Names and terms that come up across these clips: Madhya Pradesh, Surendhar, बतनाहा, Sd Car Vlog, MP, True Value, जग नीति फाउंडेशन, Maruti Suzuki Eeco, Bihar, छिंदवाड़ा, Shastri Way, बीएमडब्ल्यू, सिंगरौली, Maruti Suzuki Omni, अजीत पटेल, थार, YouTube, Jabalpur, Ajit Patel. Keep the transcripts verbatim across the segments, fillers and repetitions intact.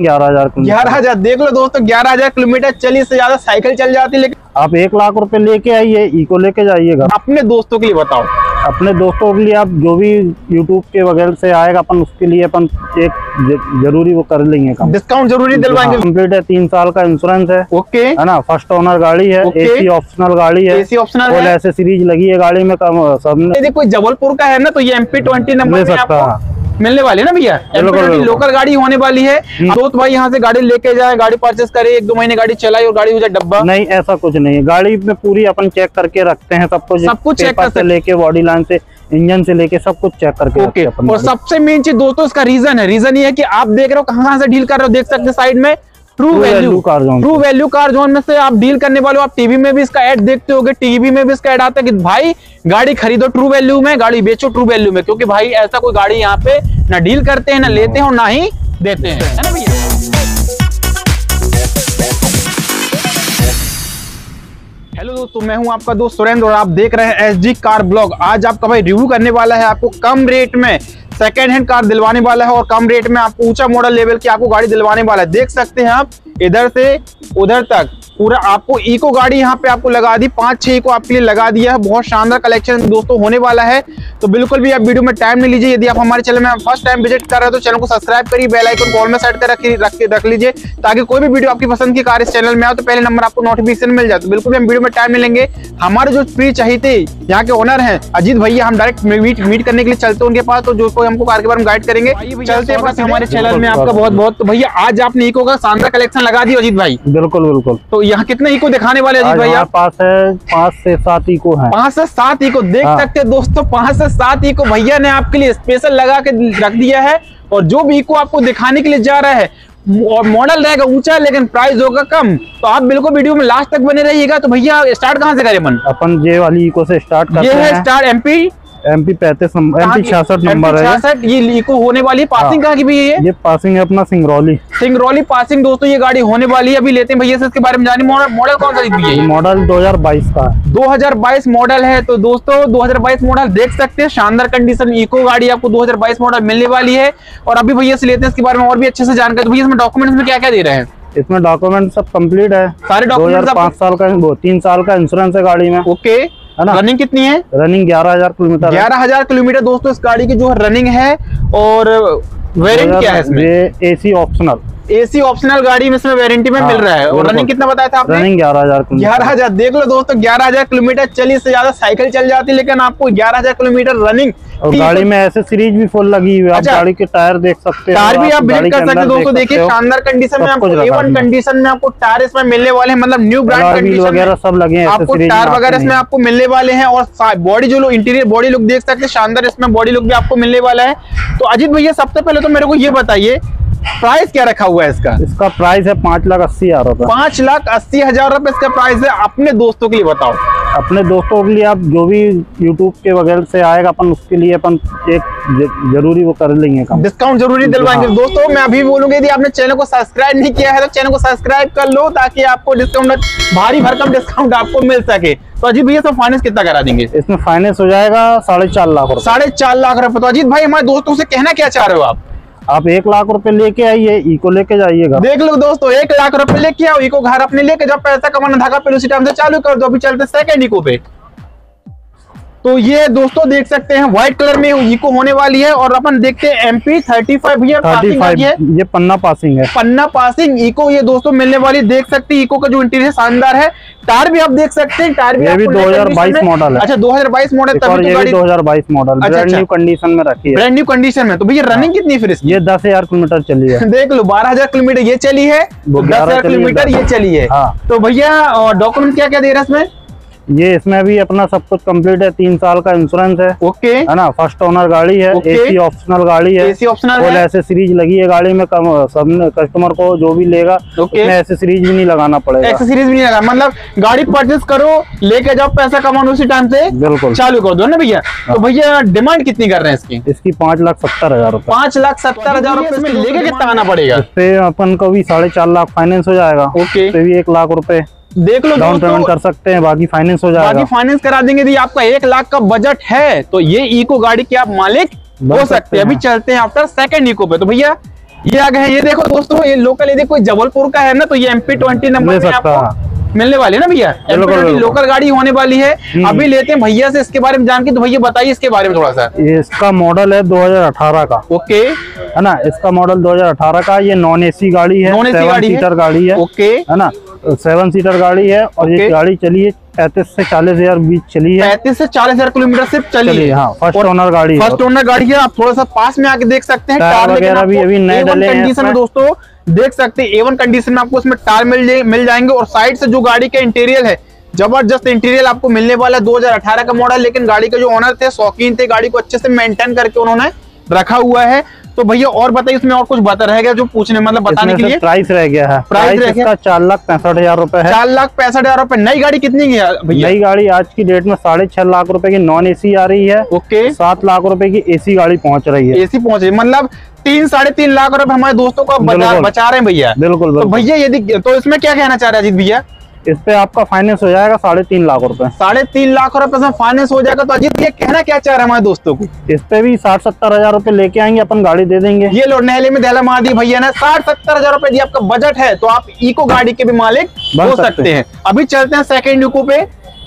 ग्यारह हजार। ग्यारह हजार देख लो दोस्तों, ग्यारह हजार किलोमीटर चली, इससे ज्यादा साइकिल चल जाती है। लेकिन आप एक लाख रुपए लेके आइए, इको लेके जाइएगा। अपने दोस्तों के लिए बताओ, अपने दोस्तों के लिए आप जो भी यूट्यूब के वगैरह से आएगा अपन उसके लिए अपन एक जरूरी वो कर लेंगे, डिस्काउंट जरूरी दिलवाएंगे। कंप्लीट है, तीन साल का इंश्योरेंस है, ओके है ना, फर्स्ट ओनर गाड़ी है, एसी ऑप्शनल गाड़ी है, एसी ऑप्शनल है, ऐसे सीरीज लगी है गाड़ी में सबने। यदि कोई जबलपुर का है ना तो ये एम पी ट्वेंटी नंबर ले सकता है, मिलने वाले ना भैया, लोकल गाड़ी होने वाली है। दोस्त भाई यहाँ से गाड़ी लेके जाए, गाड़ी परचेस करे, एक दो महीने गाड़ी चलाई और गाड़ी हो जाए डब्बा, नहीं ऐसा कुछ नहीं है। गाड़ी में पूरी अपन चेक करके रखते हैं सब कुछ, सब कुछ चेक करके लेके बॉडी लाइन से इंजन से लेके सब कुछ चेक करके ओके। और सबसे मेन चीज दोस्तों इसका रीजन है, रीजन ये है की आप देख रहे हो कहाँ से डील कर रहे हो, देख सकते हैं साइड में true value car zone, true value car zone में से आप डील करने वाले हो। आप टीवी में भी इसका ऐड देखते होगे, टीवी में भी इसका ऐड आता है कि भाई गाड़ी खरीदो ट्रू वैल्यू में, गाड़ी बेचो ट्रू वैल्यू में, क्योंकि भाई ऐसा कोई गाड़ी यहाँ पे ना डील करते हैं, ना लेते हैं और ना ही देते हैं, है ना भैया। हेलो दोस्तों, मैं हूं आपका दोस्त सुरेंद्र और आप देख रहे हैं एसडी कार ब्लॉग। आज आपका भाई रिव्यू करने वाला है, आपको कम रेट में सेकेंड हैंड कार दिलवाने वाला है और कम रेट में आपको ऊंचा मॉडल लेवल की आपको गाड़ी दिलवाने वाला है। देख सकते हैं आप इधर से उधर तक पूरा आपको इको गाड़ी यहाँ पे आपको लगा दी, पांच छह इको आपके लिए लगा दिया है। बहुत शानदार कलेक्शन दोस्तों होने वाला है, तो बिल्कुल भी आप वीडियो में टाइम नहीं लीजिए। यदि आप हमारे चैनल में फर्स्ट टाइम विजिट कर रहे हो तो चैनल को सब्सक्राइब करिए, बेल आइकन कॉल में सेट कर रख लीजिए ताकि कोई भी वीडियो आपकी पसंद की कार इस चैनल में आए तो पहले नंबर आपको नोटिफिकेशन मिल जाए। तो बिल्कुल भी हम वीडियो में टाइम नहीं लेंगे, हमारे जो प्रिय चाहते यहाँ के ओनर है अजीत भैया, हम डायरेक्ट मीट मीट करने के लिए चलते उनके पास, तो जो कोई हमको कार के बारे में गाइड करेंगे। चलते हैं बस हमारे चैनल में, आपका बहुत बहुत। भैया आज आपने इको का शानदार कलेक्शन लगा दिया अजीत भाई, बिल्कुल बिल्कुल। तो यहाँ कितने इको दिखाने वाले अजीत भाई? आप पास है पांच से सात इको है, पांच से सात इको देख सकते हैं दोस्तों, पांच से सात इको भैया ने आपके लिए स्पेशल लगा के रख दिया है। और जो भी इको आपको दिखाने के लिए जा रहा है और मॉडल रहेगा ऊंचा लेकिन प्राइस होगा कम, तो आप बिल्कुल वीडियो में लास्ट तक बने रहिएगा। तो भैया स्टार्ट कहाँ से करें मन? अपन ये वाली इको से स्टार्ट करते हैं, ये है स्टार एमपी एमपी पैंतीस एमपी छियासठ नंबर है ये इको होने वाली है। पासिंग कहाँ की भी है? ये पासिंग है अपना सिंगरौली, सिंगरौली पासिंग दोस्तों ये गाड़ी होने वाली है। अभी लेते हैं भैया से इसके बारे में जाने, मॉडल मॉडल कौन सा है? ये मॉडल दो हजार बाईस का, दो हजार बाईस मॉडल है। तो दोस्तों दो हजार बाईस मॉडल देख सकते हैं, शानदार कंडीशन इको गाड़ी आपको दो हजार बाईस मॉडल मिलने वाली है। और अभी भैया से लेते हैं इसके बारे में और भी अच्छे से जानकारी। भैया इसमें डॉक्यूमेंट्स में क्या क्या दे रहे हैं? इसमें डॉक्यूमेंट सब कंप्लीट है, सारे डॉक्यूमेंट, पांच साल का तीन साल का इंश्योरेंस है गाड़ी में, ओके है ना। रनिंग कितनी है? रनिंग ग्यारह हजार किलोमीटर, ग्यारह हजार किलोमीटर दोस्तों इस गाड़ी की जो रनिंग है। और वेरिएंट क्या है इसमें? ये एसी ऑप्शनल, एसी ऑप्शनल गाड़ी में इसमें वारंटी में हाँ, मिल रहा है। और रनिंग कितना बताया था आपने? रनिंग ग्यारह हजार ग्यारह हजार देख लो दोस्तों, ग्यारह हजार किलोमीटर चली, इससे ज्यादा साइकिल चल जाती, लेकिन आपको ग्यारह हजार किलोमीटर रनिंग। और गाड़ी में ऐसे सीरीज भी फुल लगी हुई है, आप गाड़ी के टायर देख सकते हैं, टायर भी आप विजिट कर सकते हैं दोस्तों। देखिए शानदार कंडीशन में आपको एवन कंडीशन में आपको टायर इसमें मिलने वाले हैं, मतलब न्यू ब्रांड कंडीशन वगैरह सब लगे हैं, आपको टायर वगैरह इसमें आपको मिलने वाले हैं। और बॉडी जो इंटीरियर बॉडी लुक देख सकते हैं, शानदार इसमें बॉडी लुक भी आपको मिलने वाला है। तो अजीत भैया सबसे पहले तो मेरे को ये बताइए प्राइस क्या रखा हुआ है इसका? इसका प्राइस है पाँच लाख अस्सी हजार रुपए, पाँच लाख अस्सी हजार रुपए इसका प्राइस है। अपने दोस्तों के लिए बताओ, अपने दोस्तों के लिए आप जो भी यूट्यूब के वगैरह से आएगा अपन उसके लिए अपन एक जरूरी वो कर लेंगे, डिस्काउंट जरूरी दिलवाएंगे। हाँ। दोस्तों मैं अभी बोलूंगा यदि आपने चैनल को सब्सक्राइब नहीं किया है तो चैनल को सब्सक्राइब कर लो ताकि आपको डिस्काउंट भारी भरकम डिस्काउंट आपको मिल सके। तो अजीत भैया तो फाइनेंस कितना करा देंगे? इसमें फाइनेंस हो जाएगा साढ़े चार लाख रुपए, साढ़े चार लाख रुपए। तो अजीत भाई हमारे दोस्तों से कहना क्या चाह रहे हो आप? आप एक लाख रुपए लेके आइए, इको लेके जाइएगा। देख लो दोस्तों एक लाख रुपए लेके आओ, इको घर अपने लेके जाओ, पैसा कमाना धागा पहले उसी टाइम से चालू कर दो। अभी चलते सेकंड इको पे। तो ये दोस्तों देख सकते हैं व्हाइट कलर में इको होने वाली है। और अपन देखते हैं एमपी थर्टी फाइव ये ये पन्ना पासिंग है, पन्ना पासिंग इको ये दोस्तों मिलने वाली। देख सकते हैं इको का जो इंटीरियर शानदार है, टायर भी आप देख सकते हैं, टायर भी ये भी दो हजार बाईस मॉडल है। अच्छा दो हजार बाईस मॉडल, तभी गाड़ी दो हजार बाईस मॉडल ब्रांड न्यू कंडीशन में रखी है, ब्रांड न्यू कंडीशन में। तो भैया रनिंग कितनी फिर इसकी? ये दस हजार किलोमीटर चली है। देख लो बारह हजार किलोमीटर ये चली है, दस हजार किलोमीटर ये चली है। तो भैया डॉक्यूमेंट क्या क्या दे रहा है इसमें? ये इसमें भी अपना सब कुछ कंप्लीट है, तीन साल का इंश्योरेंस है, ओके है ना, फर्स्ट ओनर गाड़ी है, एसी ऑप्शनल गाड़ी है, एसी ऑप्शनल है, ऐसे सीरीज लगी है गाड़ी में, सब कस्टमर को जो भी लेगा उसमें ऐसे सीरीज भी नहीं लगाना पड़ेगा, ऐसे सीरीज भी नहीं लगाना, मतलब गाड़ी परचेस करो लेके जाओ, पैसा कमाओ उसी टाइम से बिल्कुल चालू कर दो ना भैया। तो भैया डिमांड कितनी कर रहे हैं इसकी? इसकी पाँच लाख सत्तर हजार रूपए, पाँच लाख सत्तर हजार रूपए इसमें लेके कितना आना पड़ेगा? इससे अपन को भी साढ़े चार लाख फाइनेंस हो जाएगा, ओके भी एक लाख रूपये देख लो डाउन पेमेंट कर सकते हैं, बाकी फाइनेंस हो जाएगा, बाकी फाइनेंस करा देंगे। यदि आपका एक लाख का बजट है तो ये इको गाड़ी के आप मालिक हो सकते हैं। अभी चलते हैं आफ्टर सेकंड इको पे। तो भैया ये आगे है, ये देखो दोस्तों ये लोकल, यदि कोई जबलपुर का है ना तो ये एमपी ट्वेंटी नंबर में आपको मिलने वाली है ना भैया, लोकल गाड़ी होने वाली है। अभी लेते हैं भैया से इसके बारे में जान के, तो भैया बताइए इसके बारे में थोड़ा सा। इसका मॉडल है दो हजार अठारह का, ओके है ना, इसका मॉडल दो हजार अठारह का। ये नॉन एसी गाड़ी है, सेवन सीटर गाड़ी है, ओके है ना, सेवन सीटर गाड़ी है। और ये गाड़ी चली है पैंतीस से चालीस हजार बीच चली है, पैंतीस से चालीस हजार किलोमीटर से चली, चली है। हाँ, फर्स्ट ओनर गाड़ी, फर्स्ट ओनर गाड़ी है। आप थोड़ा सा पास में आके देख सकते हैं, टायर वगैरह भी अभी नए डले हैं दोस्तों, देख सकते हैं एवन कंडीशन में आपको इसमें टायर मिल मिल जाएंगे। और साइड से जो गाड़ी का इंटीरियर है, जबरदस्त इंटीरियर आपको मिलने वाला है। दो हजार अठारह का मॉडल, लेकिन गाड़ी के जो ओनर थे शौकीन थे, गाड़ी को अच्छे से मेंटेन करके उन्होंने रखा हुआ है। तो भैया और बताइए इसमें और कुछ बता रहेगा जो पूछने मतलब बताने के लिए? प्राइस रह गया है, प्राइस रह गया चार लाख पैंसठ हजार रूपये है, चार लाख पैंसठ हजार रूपये। नई गाड़ी कितनी की है भैया? नई गाड़ी आज की डेट में साढ़े छह लाख रुपए की नॉन एसी आ रही है, ओके, सात लाख रुपए की एसी गाड़ी पहुंच रही है, एसी पहुंच रही है, मतलब तीन साढ़े तीन लाख रुपए हमारे दोस्तों को बचा रहे हैं भैया। बिल्कुल भैया, यदि तो इसमें क्या कहना चाह रहे अजीत भैया? इस पे आपका फाइनेंस हो जाएगा साढ़े तीन लाख रुपए, साढ़े तीन लाख रुपए से फाइनेंस हो जाएगा। तो अजीत ये कहना क्या चाह रहे हमारे दोस्तों को? इस पे भी साठ सत्तर हजार रुपए लेके आएंगे अपन, गाड़ी दे देंगे। ये लो नहले में दहला मार दी भैया ने, साठ सत्तर हजार रुपए यदि आपका बजट है तो आप इको गाड़ी के भी मालिक हो सकते हैं। अभी चलते हैं सेकेंड इको पे,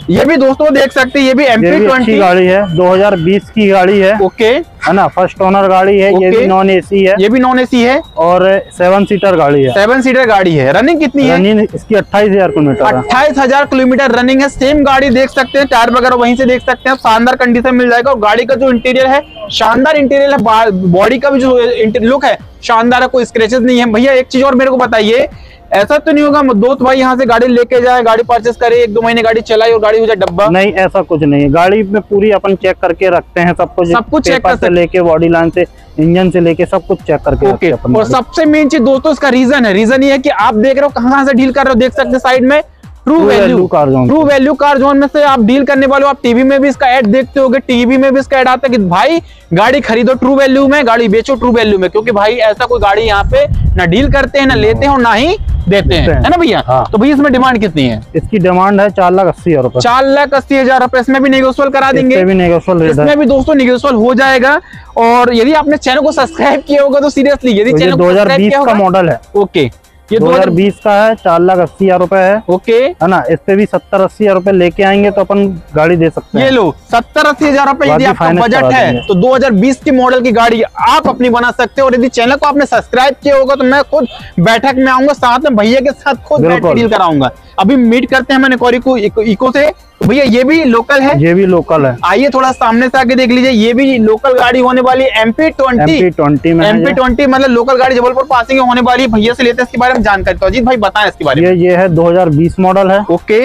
ये भी दोस्तों देख सकते हैं, ये भी एमपी ट्वेंटी गाड़ी है, दो हजार बीस की गाड़ी है, ओके है ना, फर्स्ट ओनर गाड़ी है, ये भी नॉन एसी है, ये भी नॉन एसी है और सेवन सीटर गाड़ी है, सेवन सीटर गाड़ी है। रनिंग कितनी है? रनिंग इसकी अट्ठाईस हजार किलोमीटर, अट्ठाईस हजार किलोमीटर रनिंग है। सेम गाड़ी देख सकते हैं, टायर वगैरह वहीं से देख सकते हैं, शानदार कंडीशन मिल जाएगा। और गाड़ी का जो इंटीरियर है शानदार इंटीरियर है, बॉडी का भी जो लुक है शानदार है, कोई स्क्रेचेस नहीं है। भैया एक चीज और मेरे को बताइए, ऐसा तो नहीं होगा दोस्त भाई यहाँ से गाड़ी लेके जाए, गाड़ी परचेस करे, एक दो महीने गाड़ी चलाई और गाड़ी हो जाए डब्बा? नहीं, ऐसा कुछ नहीं है। गाड़ी में पूरी अपन चेक करके रखते हैं सब कुछ, सब कुछ चेक कर लेके, बॉडी लाइन से इंजन से लेके सब कुछ चेक करके okay. अपन। और सबसे मेन चीज दोस्तों इसका रीजन है, रीजन ये है कि आप देख रहे हो कहाँ से डील कर रहे हो, देख सकते साइड में true value car zone, true value car zone में से आप डील करने वाले हो। आप टीवी में भी इसका ऐड देखते होगे, टीवी में भी इसका ऐड आता है कि भाई गाड़ी खरीदो ट्रू वैल्यू में, गाड़ी बेचो ट्रू वैल्यू में, क्योंकि भाई ऐसा कोई गाड़ी यहाँ पे ना डील करते हैं, ना लेते हैं और ना ही देते हैं, है ना भैया? हाँ। तो भैया इसमें डिमांड कितनी है? इसकी डिमांड है चार लाख अस्सी हजार रुपए, चार लाख अस्सी हजार रुपए। इसमें भी नेगोशियल करा देंगे, इसमें भी दोस्तों नेगोशियल हो जाएगा। और यदि आपने चैनल को सब्सक्राइब किया होगा तो सीरियसली, यदि चैनल दो हजार बीस का मॉडल है, ओके ये दो हजार बीस का है, चार लाख अस्सी हजार रुपए है, ओके है ना, इस पे भी सत्तर अस्सी हजार रुपए लेके आएंगे तो अपन गाड़ी दे सकते हैं। ये लो सत्तर अस्सी हजार रुपए यदि आपका बजट है तो दो हजार बीस की मॉडल की गाड़ी आप अपनी बना सकते हो। और यदि चैनल को आपने सब्सक्राइब किया होगा तो मैं खुद बैठक में आऊंगा, साथ में भैया के साथ खुद डील कराऊंगा। अभी मीट करते हैं मैंने कोरी को इको से। भैया ये भी लोकल है, ये भी लोकल है, आइए थोड़ा सामने से आगे देख लीजिए, ये भी लोकल गाड़ी होने वाली है, एमपी ट्वेंटी एमपी में एमपी ट्वेंटी मतलब लोकल गाड़ी जबलपुर पासिंग होने वाली है। भैया से लेते हैं इसके बारे में जानकारी, तो अजीत भाई बताएं इसके बारे में। ये, ये है दो हजार बीस मॉडल है, ओके,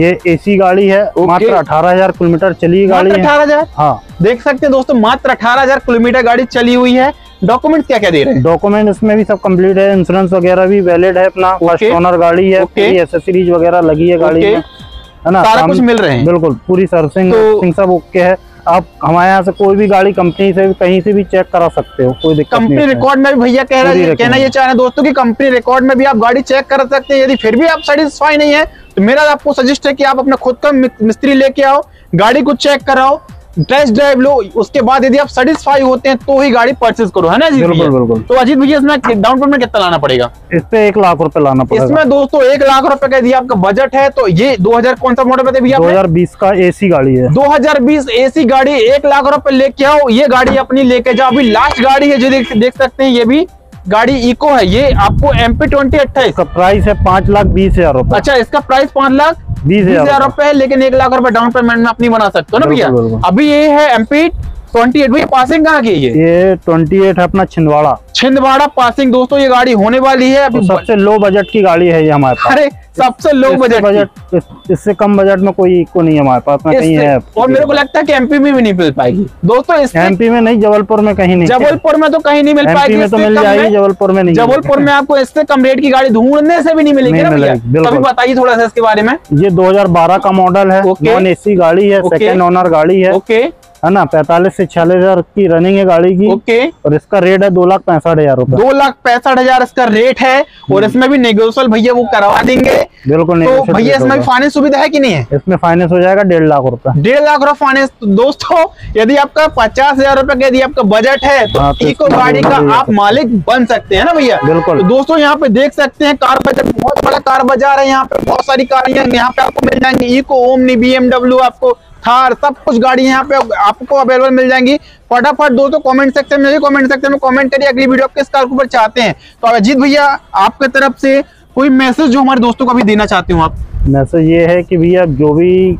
ये एसी गाड़ी है, मात्र अठारह हजार किलोमीटर चली गाड़ी, अठारह हजार हाँ देख सकते हैं दोस्तों, मात्र अठारह हजार किलोमीटर गाड़ी चली हुई है। डॉक्यूमेंट क्या क्या दे रहे हैं? डॉक्यूमेंट इसमें भी सब कंप्लीट है, इंश्योरेंस वगैरह भी वैलिड है अपना, फर्स्ट ओनर गाड़ी है, एक्सेसरीज वगैरह लगी है गाड़ी में, है ना, सारा कुछ मिल रहे हैं, बिल्कुल पूरी सर्विसिंग तो, सब ओके है। आप हमारे यहाँ से कोई भी गाड़ी कंपनी से कहीं से भी चेक करा सकते हो, कोई दिक्कत नहीं है। कंपनी रिकॉर्ड में भी भैया कह रहा है, कहना ये चाह रहे हैं दोस्तों कि कंपनी रिकॉर्ड में भी आप गाड़ी चेक कर सकते हैं। यदि फिर भी आप सेटिस्फाई नहीं है तो मेरा आपको सजेस्ट है कि आप अपना खुद का मिस्त्री लेके आओ, गाड़ी को चेक कराओ, टेस्ट ड्राइव लो, उसके बाद यदि आप सेटिस्फाई होते हैं तो ही गाड़ी परचेज करो, है ना अजीत? बिल्कुल बिल्कुल। तो अजीत भैया इसमें डाउन पेमेंट कितना लाना पड़ेगा? इस पे एक लाख रुपए लाना पड़ेगा। इसमें दोस्तों एक लाख रुपए का यदि आपका बजट है तो ये दो हजार कौन सा मॉडल बताइए भैया? दो हजार बीस का एसी गाड़ी है, दो हजार बीस एसी गाड़ी, एक लाख रुपए लेके आओ, ये गाड़ी अपनी लेके जाओ। अभी लास्ट गाड़ी है जो देख सकते हैं, ये भी गाड़ी इको है, ये आपको एमपी ट्वेंटी अट्ठाईस का प्राइस है पाँच लाख बीस हजार रुपए। अच्छा, इसका प्राइस पाँच लाख बीस हजार रुपए है, लेकिन एक लाख रुपए डाउन पेमेंट में अपनी बना सकते हो ना भैया? अभी ये है एमपी ट्वेंटी एट, भैया पासिंग कहाँ की है? ये ट्वेंटी एट है अपना छिंदवाड़ा, छिंदवाड़ा पासिंग दोस्तों ये गाड़ी होने वाली है। अभी सबसे लो बजट की गाड़ी है ये हमारे पास। अरे सबसे लो बजट, बजट इससे कम बजट में कोई इको नहीं हमारे पास में कहीं है, और मेरे को लगता है कि एमपी में भी नहीं मिल पाएगी दोस्तों। एमपी में नहीं, जबलपुर में कहीं नहीं, जबलपुर में तो कहीं नहीं मिल पाएगी, में तो मिल जाएगी, जबलपुर में नहीं, जबलपुर में आपको इससे कम रेट की गाड़ी ढूंढने से भी नहीं मिलेगी। अभी बताइए थोड़ा सा इसके बारे में। ये दो हजार बारह का मॉडल है, नॉन एसी गाड़ी है, सेकेंड ओनर गाड़ी है, ओके है ना, पैंतालीस से छियालीस हजार की रनिंग है गाड़ी की। ओके। और इसका रेट है दो लाख पैंसठ हजार रूपये, दो लाख पैंसठ हजार इसका रेट है। और इसमें भी नेगोशियल भैया वो करवा देंगे। बिल्कुल। तो भैया इसमें भी फाइनेंस सुविधा है कि नहीं है? इसमें फाइनेंस हो जाएगा डेढ़ लाख रूपये, डेढ़ लाख रूपये फाइनेंस। दोस्तों यदि आपका पचास हजार रूपये का यदि आपका बजट है तो इको गाड़ी का आप मालिक बन सकते है ना भैया। बिल्कुल। दोस्तों यहाँ पे देख सकते हैं कार बजट, बहुत बड़ा कार बाजार है, यहाँ पे बहुत सारी कार यहाँ पे आपको मिल जाएंगी। इको, ओमनी, बीएमडब्ल्यू, आपको थार, सब कुछ गाड़ी यहाँ पे आपको अवेलेबल मिल जाएंगी। फटाफट दोस्तों कमेंट सेक्शन में कमेंट सेक्शन में कमेंट करिए अगली वीडियो किस कार के ऊपर चाहते हैं। तो अजीत भैया आपके तरफ से कोई मैसेज जो हमारे दोस्तों को अभी देना चाहते हो आप? मैसेज ये है कि भैया जो भी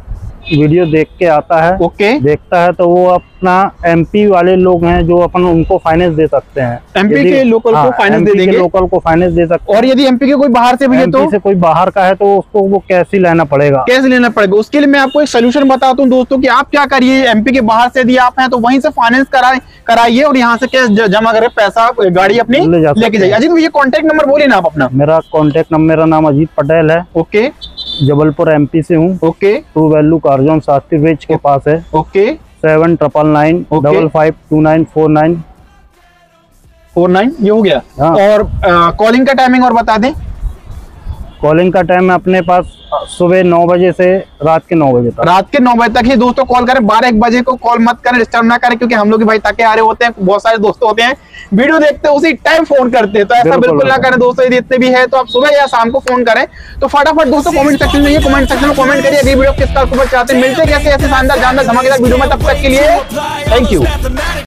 वीडियो देख के आता है, ओके, देखता है, तो वो अपना एमपी वाले लोग हैं जो अपन उनको फाइनेंस दे सकते हैं। एमपी के लोकल हाँ, को फाइनेंस दे देंगे, लोकल को फाइनेंस दे सकते हैं। और यदि एमपी के कोई बाहर से भैया तो से कोई बाहर का है तो उसको वो कैश ही लेना पड़ेगा, कैश लेना पड़ेगा। उसके लिए मैं आपको एक सोल्यूशन बताता हूँ दोस्तों की आप क्या करिए, एमपी के बाहर से यदि आप हैं तो वहीं से फाइनेंस कराइए और यहाँ से कैश जमा कर पैसा गाड़ी अपनी लेके जाइए। अजीत भैया कॉन्टेक्ट नंबर बोलिए ना आप अपना। मेरा कॉन्टेक्ट नंबर, मेरा नाम अजीत पटेल है, ओके, जबलपुर एमपी से हूँ। Okay. True value car zone Shastri वे के पास है। Okay. Seven triple nine double five two nine four nine four nine. ये हो गया। हाँ। और आ, कॉलिंग का टाइमिंग और बता दें। कॉलिंग का टाइम अपने पास सुबह नौ बजे से रात के नौ बजे तक, रात के नौ बजे तक ही दोस्तों कॉल करें। बारह एक बजे को कॉल मत करें, डिस्टर्ब ना करें, क्योंकि हम लोग भाई ताके आ रहे होते हैं, बहुत सारे दोस्तों होते हैं वीडियो देखते हैं उसी टाइम फोन करते हैं, तो ऐसा बिल्कुल ना करें दोस्तों। जितने भी है तो आप सुबह या शाम को फोन करें। तो फटाफट दोस्तों कमेंट सेक्शन में कमेंट सेक्शन में कमेंट करिए अगली वीडियो किस कार के ऊपर चाहते हैं। मिलते कैसे ऐसे शानदार जानदार धमाकेदार वीडियो में, तब तक के लिए थैंक यू।